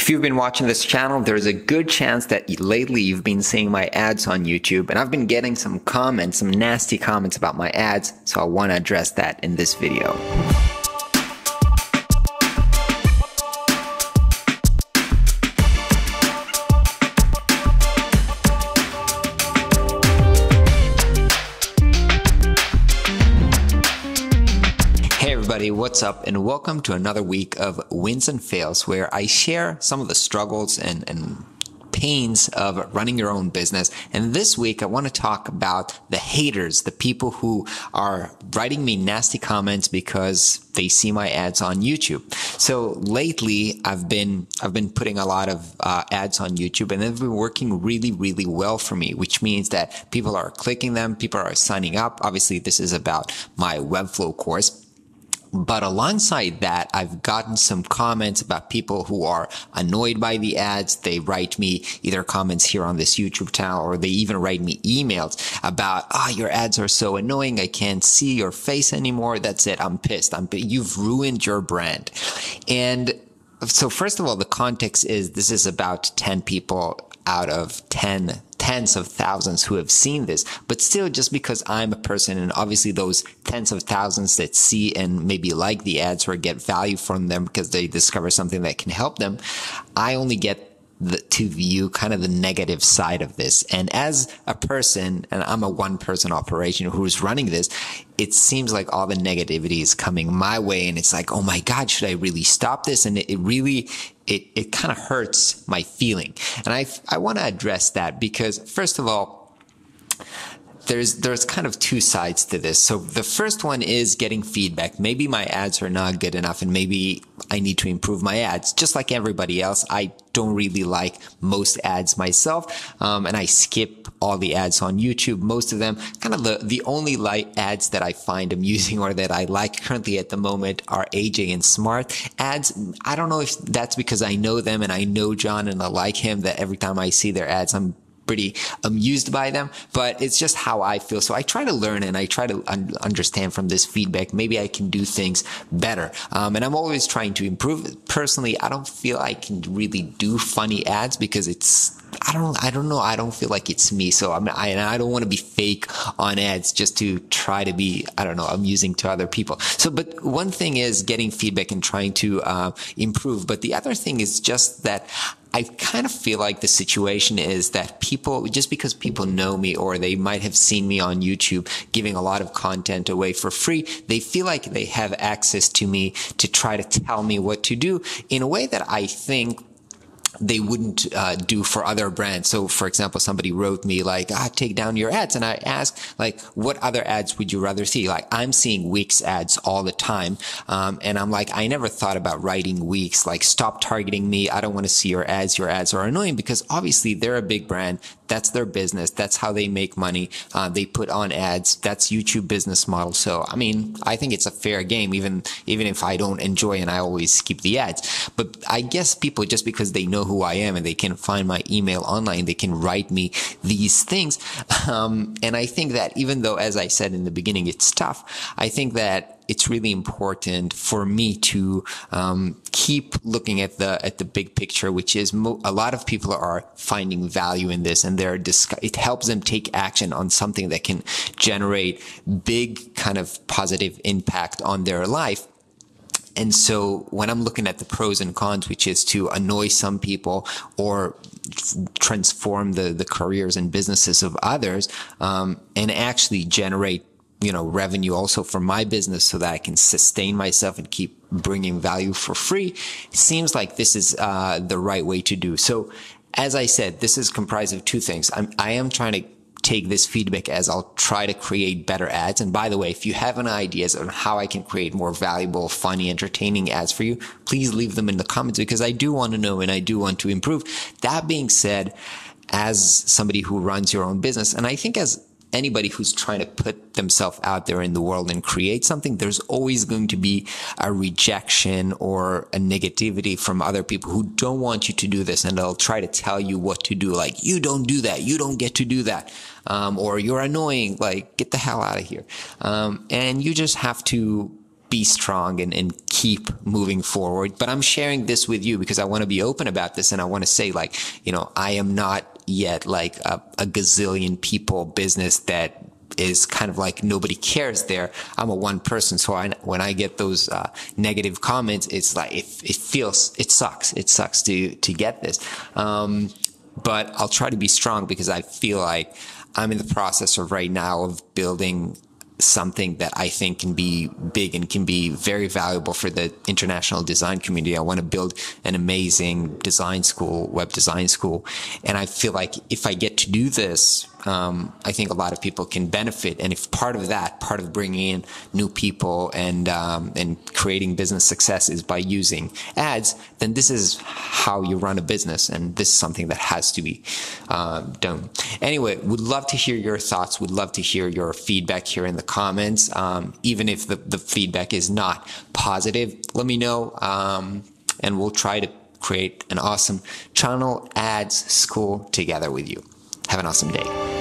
If you've been watching this channel, there's a good chance that lately you've been seeing my ads on YouTube, and I've been getting some comments, some nasty comments about my ads, so I want to address that in this video. What's up, and welcome to another week of Wins and Fails, where I share some of the struggles and pains of running your own business. And this week I want to talk about the haters, the people who are writing me nasty comments because they see my ads on YouTube. So lately I've been putting a lot of ads on YouTube, and they've been working really, really well for me, which means that people are clicking them, people are signing up. Obviously this is about my Webflow course. But alongside that, I've gotten some comments about people who are annoyed by the ads. They write me either comments here on this YouTube channel, or they even write me emails about, oh, your ads are so annoying. I can't see your face anymore. That's it. I'm pissed. You've ruined your brand. And so first of all, the context is this is about 10 people out of 10 tens of thousands who have seen this. But still, just because I'm a person, and obviously those tens of thousands that see and maybe like the ads or get value from them because they discover something that can help them, I only get to view kind of the negative side of this. And as a person, and I'm a one-person operation who's running this, it seems like all the negativity is coming my way, and it's like, oh my God, should I really stop this? And it really kind of hurts my feeling. And I want to address that because, first of all, there's kind of two sides to this. So the first one is getting feedback. Maybe my ads are not good enough, and maybe I need to improve my ads. Just like everybody else, I don't really like most ads myself, and I skip all the ads on YouTube, most of them. Kind of the only ads that I find amusing or that I like currently at the moment are AJ and Smart ads. I don't know if that's because I know them and I know John and I like him, that every time I see their ads, I'm pretty amused by them, but it's just how I feel. So I try to learn, and I try to understand from this feedback. Maybe I can do things better. And I'm always trying to improve. Personally, I don't feel I can really do funny ads because it's, I don't know. I don't feel like it's me. So I don't want to be fake on ads just to try to be, I don't know, amusing to other people. So, but one thing is getting feedback and trying to improve. But the other thing is just that I kind of feel like the situation is that people, just because people know me or they might have seen me on YouTube giving a lot of content away for free, they feel like they have access to me to try to tell me what to do in a way that I think they wouldn't do for other brands. So for example, somebody wrote me like, take down your ads. And I asked, like, what other ads would you rather see? Like, I'm seeing Wix ads all the time. And I'm like, I never thought about writing Wix, like, stop targeting me. I don't want to see your ads. Your ads are annoying because obviously they're a big brand. That's their business. That's how they make money. They put on ads. That's YouTube business model. So, I mean, I think it's a fair game, even if I don't enjoy and I always skip the ads. But I guess people, just because they know who I am and they can find my email online, they can write me these things. And I think that even though, as I said in the beginning, it's tough, I think that it's really important for me to keep looking at the big picture, which is a lot of people are finding value in this, and it helps them take action on something that can generate big kind of positive impact on their life. And so when I'm looking at the pros and cons, which is to annoy some people or transform the careers and businesses of others, and actually generate, you know, revenue also for my business so that I can sustain myself and keep bringing value for free, it seems like this is the right way to do. So as I said, this is comprised of two things. I am trying to take this feedback as I'll try to create better ads. And by the way, if you have any ideas on how I can create more valuable, funny, entertaining ads for you, please leave them in the comments because I do want to know and I do want to improve. That being said, as somebody who runs your own business, and I think as anybody who's trying to put themselves out there in the world and create something, there's always going to be a rejection or a negativity from other people who don't want you to do this, and they'll try to tell you what to do. Like, you don't do that. You don't get to do that. Or you're annoying. Like, get the hell out of here. And you just have to be strong and keep moving forward. But I'm sharing this with you because I want to be open about this. And I want to say, like, you know, I am not yet like a gazillion people business that is kind of like nobody cares there. I'm a one person. So when I get those negative comments, it's like, it feels, it sucks. It sucks to get this. But I'll try to be strong because I feel like I'm in the process of right now of building something that I think can be big and can be very valuable for the international design community. I want to build an amazing design school, web design school. And I feel like if I get to do this, I think a lot of people can benefit. And if part of that, part of bringing in new people and creating business success is by using ads, then this is how you run a business. And this is something that has to be done. Anyway, would love to hear your thoughts. Would love to hear your feedback here in the comments. Even if the feedback is not positive, let me know. And we'll try to create an awesome channel ads school together with you. Have an awesome day.